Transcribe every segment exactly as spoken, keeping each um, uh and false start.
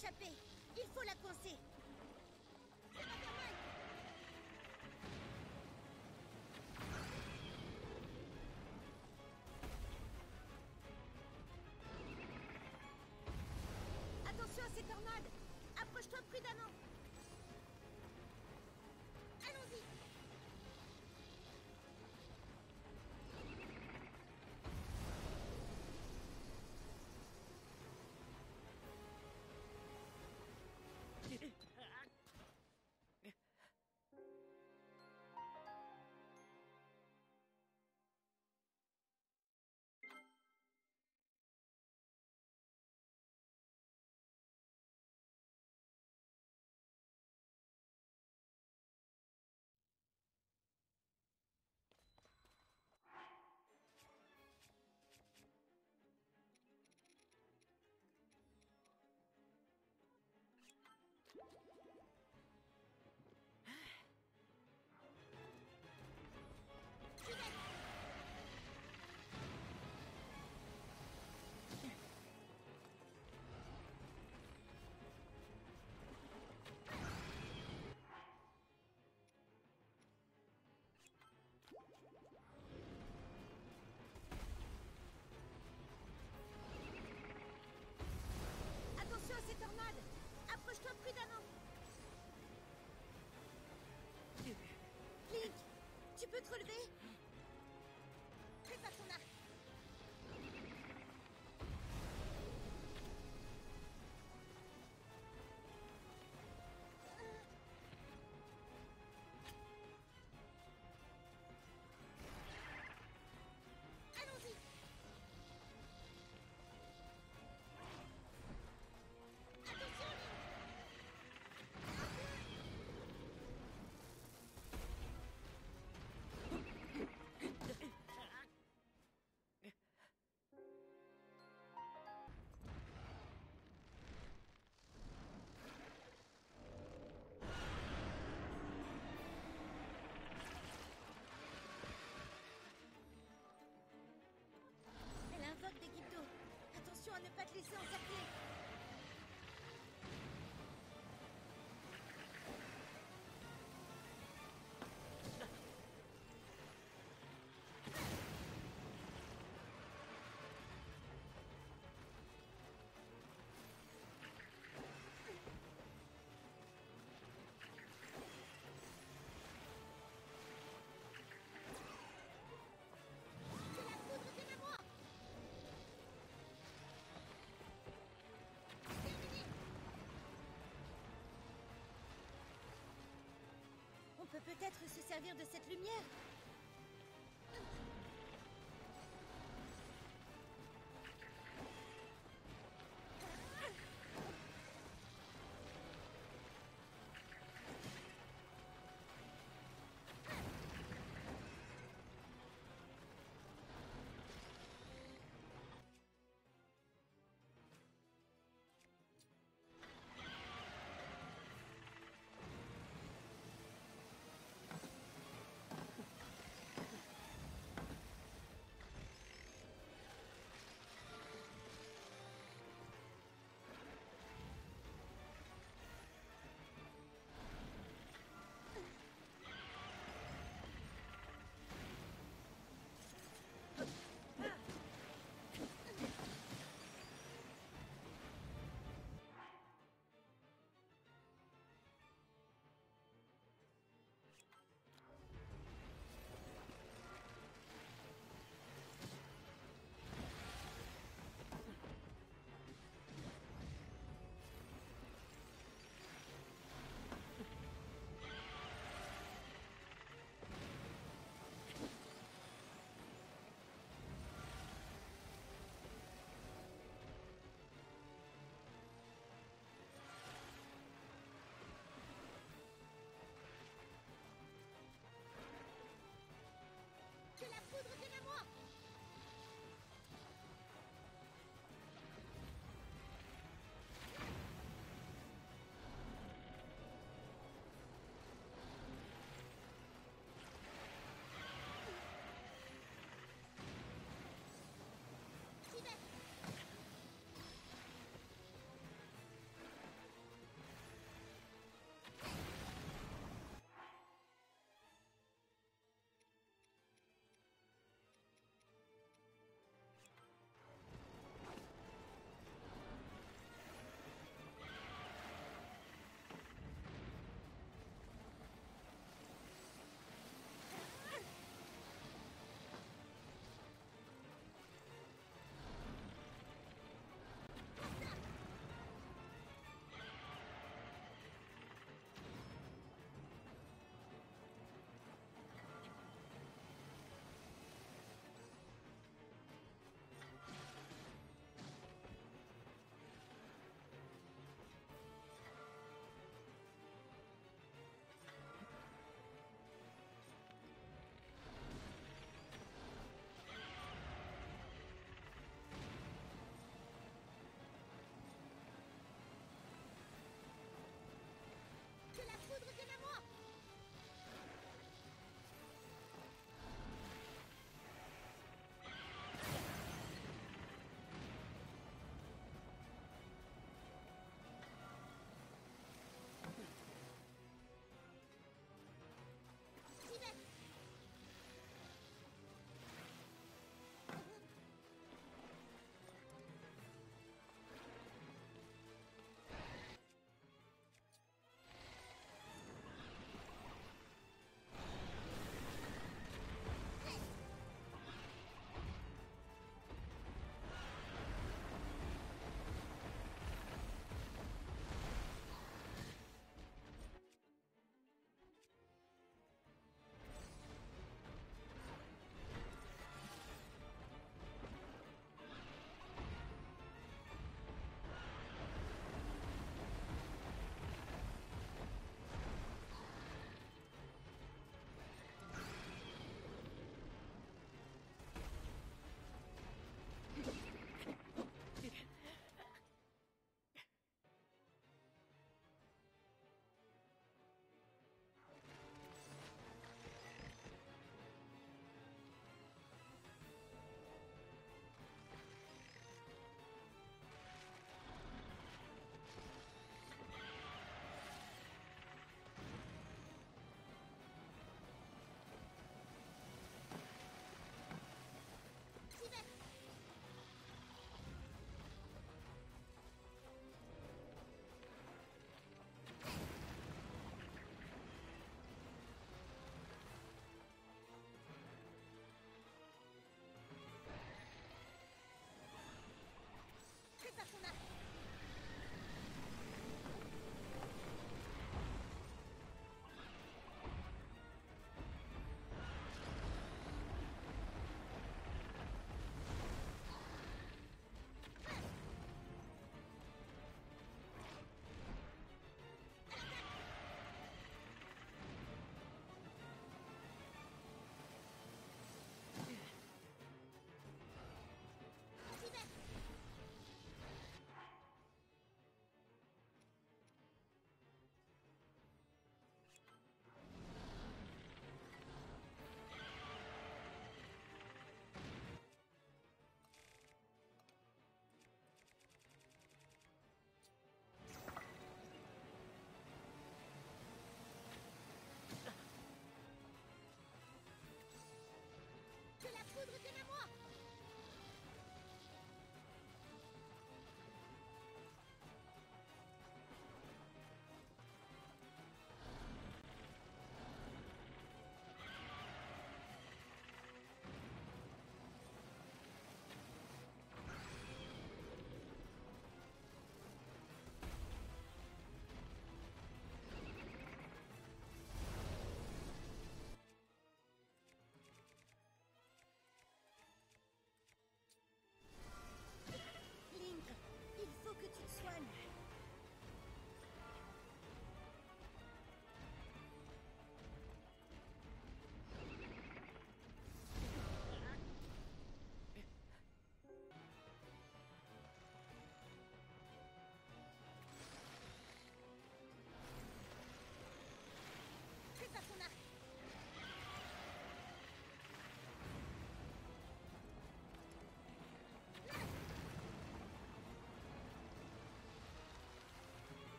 échapper. Il faut la coincer. Attention à ces tornades. Approche-toi prudemment. Allons-y. Tornade, approche-toi prudemment. Link, tu peux te relever? Prépare ton arc. Attention à ne pas te laisser encercler. On peut peut-être se servir de cette lumière.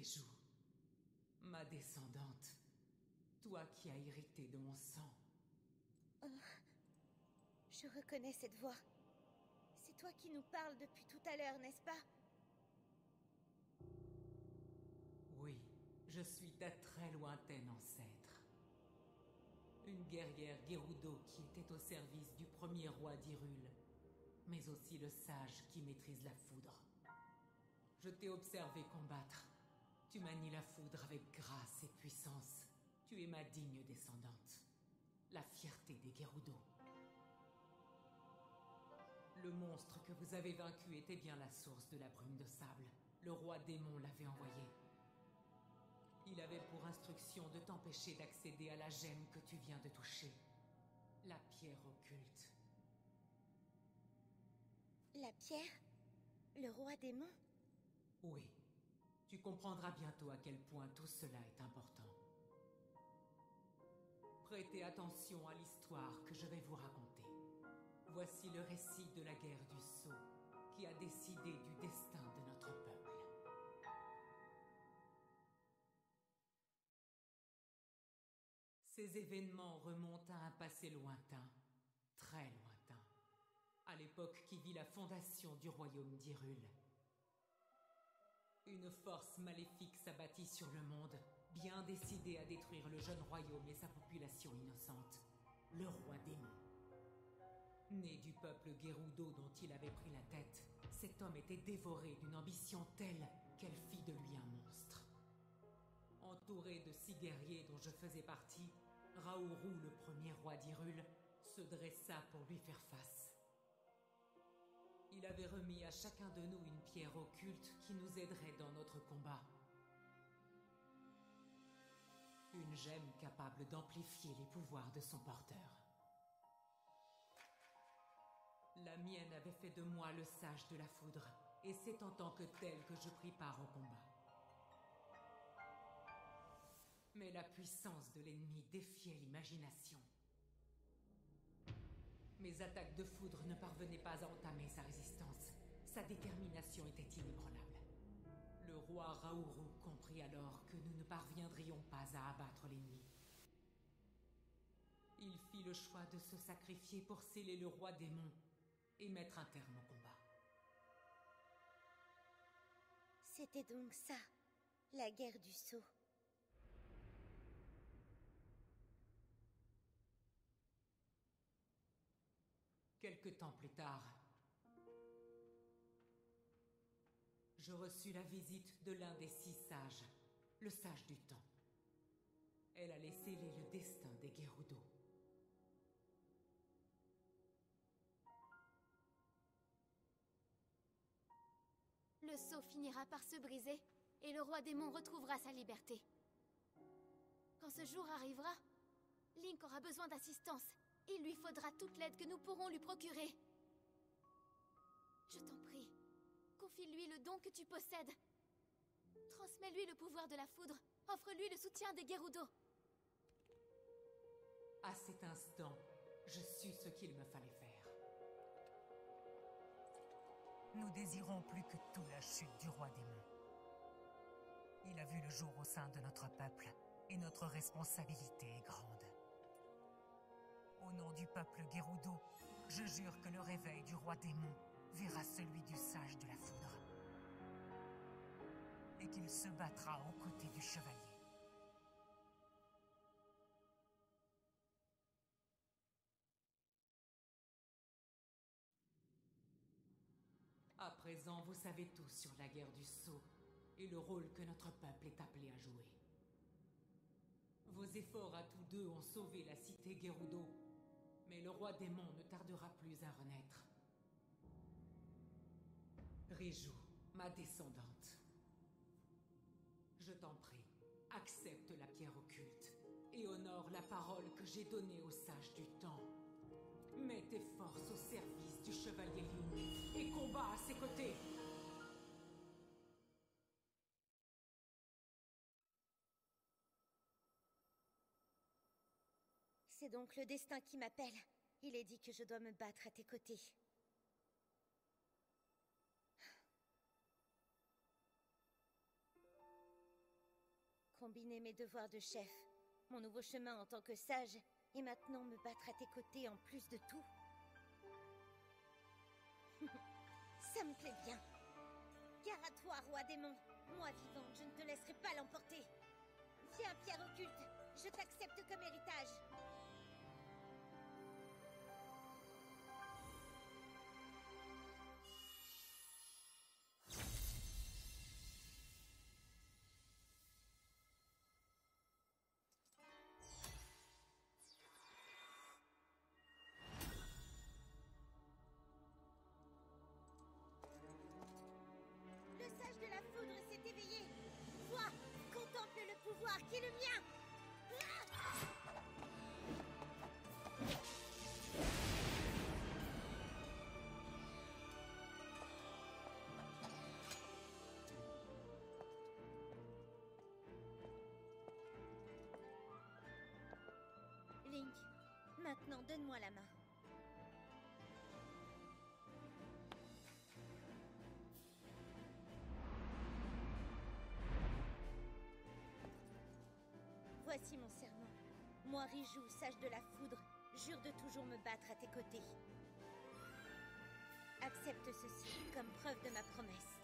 Riju, ma descendante, toi qui as hérité de mon sang. Oh, je reconnais cette voix. C'est toi qui nous parles depuis tout à l'heure, n'est-ce pas? Oui, je suis ta très lointaine ancêtre. Une guerrière Gerudo qui était au service du premier roi d'Hyrule, mais aussi le sage qui maîtrise la foudre. Je t'ai observé combattre. Tu manies la foudre avec grâce et puissance. Tu es ma digne descendante, la fierté des Gerudo. Le monstre que vous avez vaincu était bien la source de la brume de sable. Le roi démon l'avait envoyé. Il avait pour instruction de t'empêcher d'accéder à la gemme que tu viens de toucher, la pierre occulte. La pierre? Le roi démon? Oui. Tu comprendras bientôt à quel point tout cela est important. Prêtez attention à l'histoire que je vais vous raconter. Voici le récit de la guerre du sceau, qui a décidé du destin de notre peuple. Ces événements remontent à un passé lointain, très lointain, à l'époque qui vit la fondation du royaume d'Hyrule. Une force maléfique s'abattit sur le monde, bien décidée à détruire le jeune royaume et sa population innocente, le roi démon. Né du peuple Gerudo dont il avait pris la tête, cet homme était dévoré d'une ambition telle qu'elle fit de lui un monstre. Entouré de six guerriers dont je faisais partie, Rauru, le premier roi d'Hyrule, se dressa pour lui faire face. Il avait remis à chacun de nous une pierre occulte qui nous aiderait dans notre combat. Une gemme capable d'amplifier les pouvoirs de son porteur. La mienne avait fait de moi le sage de la foudre, et c'est en tant que tel que je pris part au combat. Mais la puissance de l'ennemi défiait l'imagination. Mes attaques de foudre ne parvenaient pas à entamer sa résistance. Sa détermination était inébranlable. Le roi Rauru comprit alors que nous ne parviendrions pas à abattre l'ennemi. Il fit le choix de se sacrifier pour sceller le roi démon et mettre un terme au combat. C'était donc ça, la guerre du sceau. Quelque temps plus tard, je reçus la visite de l'un des six sages, le sage du temps. Elle allait sceller le destin des Gerudo. Le sceau finira par se briser, et le roi démon retrouvera sa liberté. Quand ce jour arrivera, Link aura besoin d'assistance. Il lui faudra toute l'aide que nous pourrons lui procurer. Je t'en prie, confie-lui le don que tu possèdes. Transmets-lui le pouvoir de la foudre, offre-lui le soutien des Gerudo. À cet instant, je sus ce qu'il me fallait faire. Nous désirons plus que tout la chute du roi démon. Il a vu le jour au sein de notre peuple, et notre responsabilité est grande. Au nom du peuple Gerudo, je jure que le réveil du roi démon verra celui du sage de la foudre. Et qu'il se battra aux côtés du chevalier. À présent, vous savez tout sur la guerre du sceau et le rôle que notre peuple est appelé à jouer. Vos efforts à tous deux ont sauvé la cité Gerudo. Mais le roi démon ne tardera plus à renaître. Riju, ma descendante. Je t'en prie, accepte la pierre occulte et honore la parole que j'ai donnée au sage du temps. Mets tes forces au service du chevalier Link et combat à ses côtés. C'est donc le destin qui m'appelle. Il est dit que je dois me battre à tes côtés. combiner mes devoirs de chef, mon nouveau chemin en tant que sage, et maintenant me battre à tes côtés en plus de tout. Ça me plaît bien. Car à toi, roi démon, moi vivante, je ne te laisserai pas l'emporter. Viens, pierre occulte, je t'accepte comme héritage. Link, maintenant donne-moi la main. Voici mon serment. Moi, Riju, sage de la foudre, jure de toujours me battre à tes côtés. Accepte ceci comme preuve de ma promesse.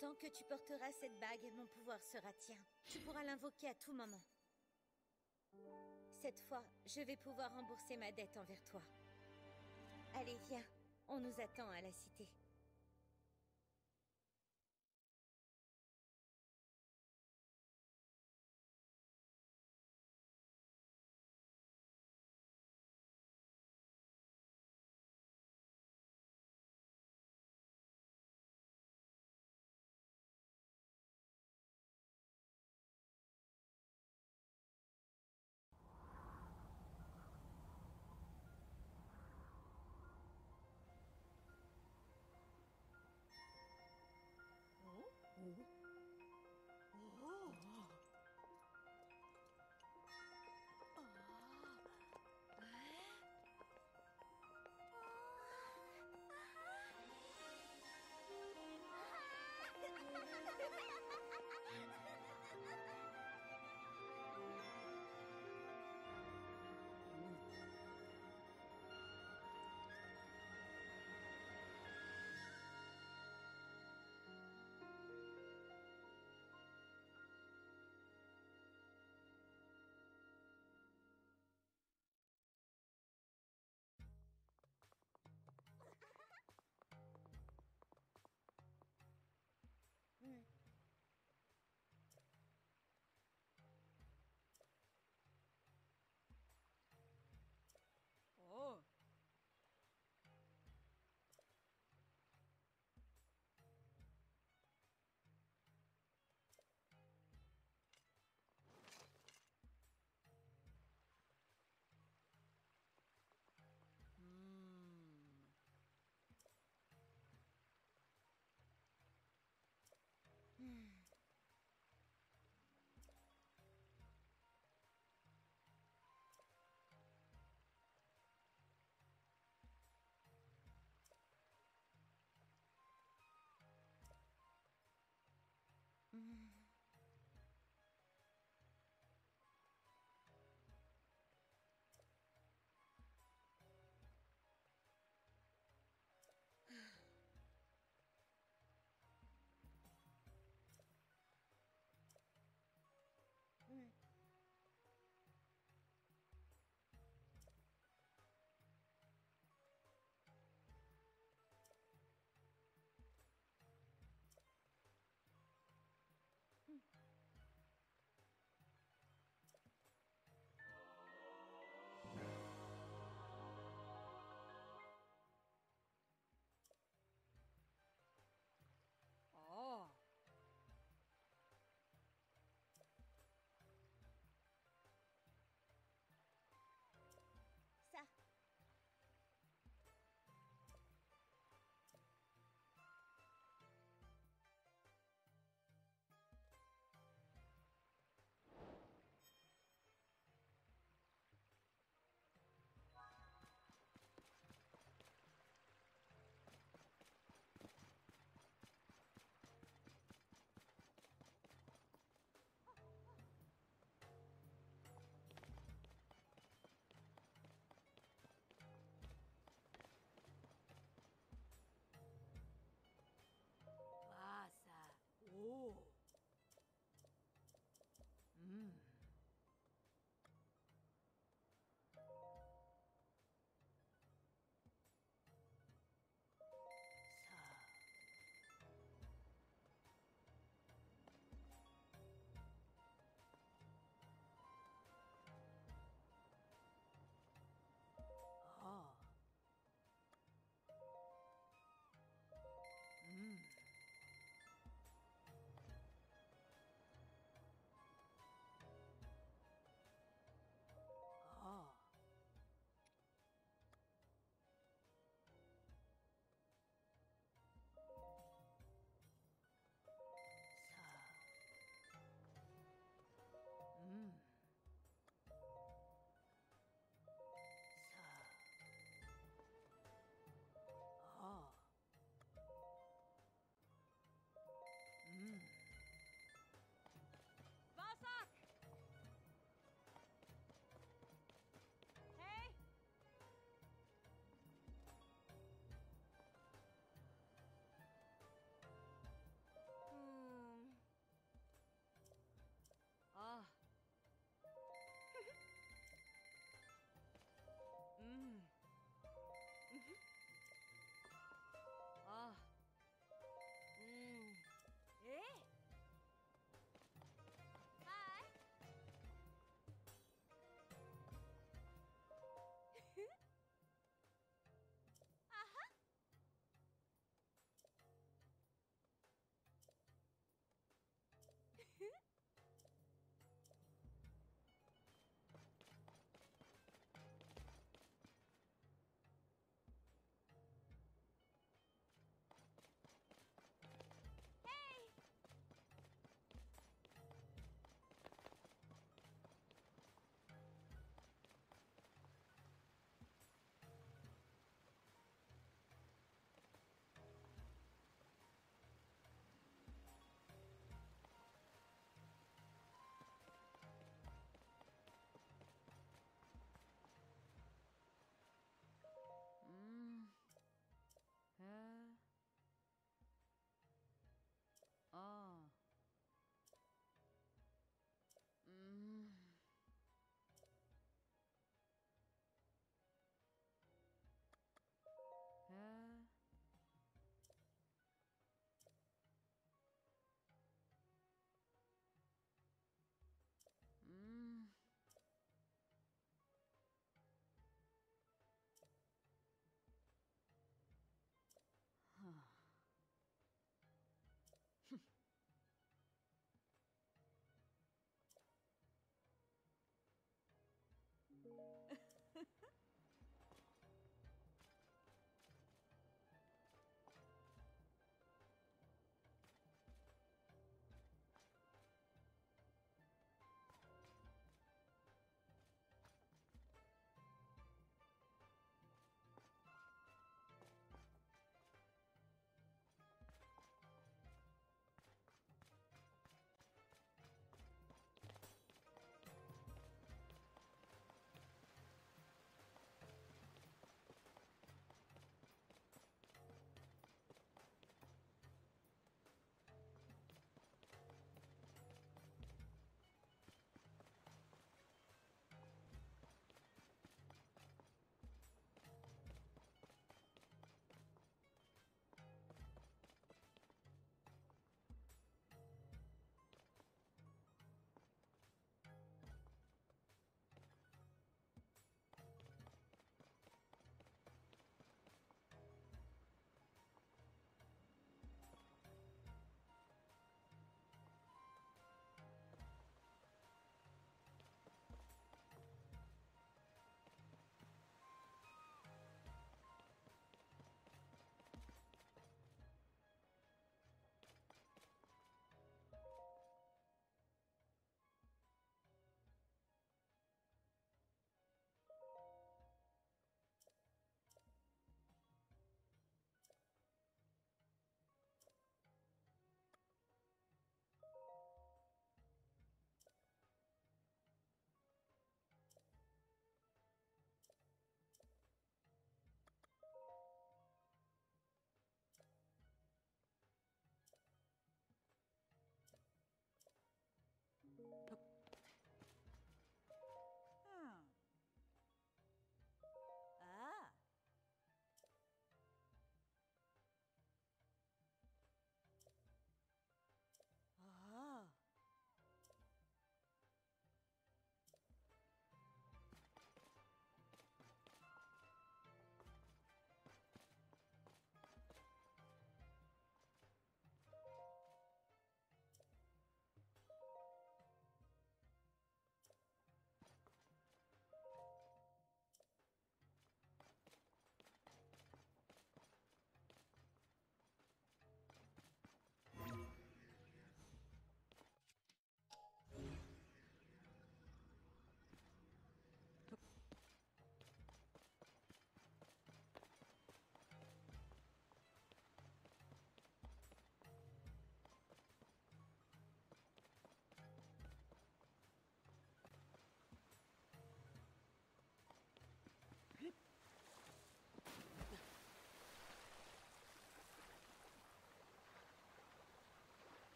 Tant que tu porteras cette bague, mon pouvoir sera tien. Tu pourras l'invoquer à tout moment. Cette fois, je vais pouvoir rembourser ma dette envers toi. Allez, viens, on nous attend à la cité. Mm-hmm.